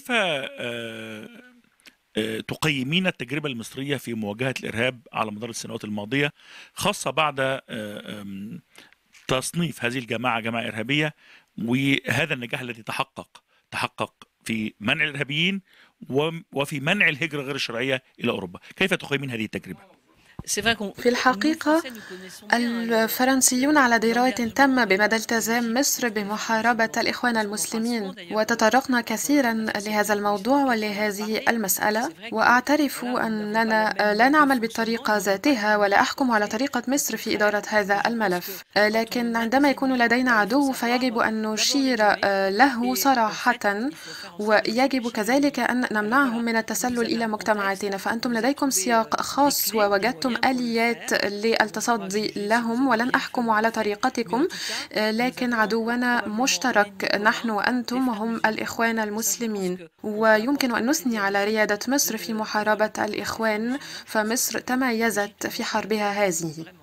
كيف تقيمين التجربة المصرية في مواجهة الإرهاب على مدار السنوات الماضية، خاصة بعد تصنيف هذه الجماعة جماعة إرهابية وهذا النجاح الذي تحقق في منع الإرهابيين وفي منع الهجرة غير الشرعية إلى أوروبا، كيف تقيمين هذه التجربة؟ في الحقيقة الفرنسيون على دراية تامة بمدى التزام مصر بمحاربة الإخوان المسلمين، وتطرقنا كثيرا لهذا الموضوع ولهذه المسألة. وأعترف أننا لا نعمل بالطريقة ذاتها ولا أحكم على طريقة مصر في إدارة هذا الملف، لكن عندما يكون لدينا عدو فيجب أن نشير له صراحة، ويجب كذلك أن نمنعهم من التسلل إلى مجتمعاتنا. فأنتم لديكم سياق خاص ووجدتم آليات للتصدي لهم، ولن أحكم على طريقتكم، لكن عدونا مشترك نحن وأنتم وهم الإخوان المسلمين، ويمكن أن نثني على ريادة مصر في محاربة الإخوان، فمصر تميزت في حربها هذه.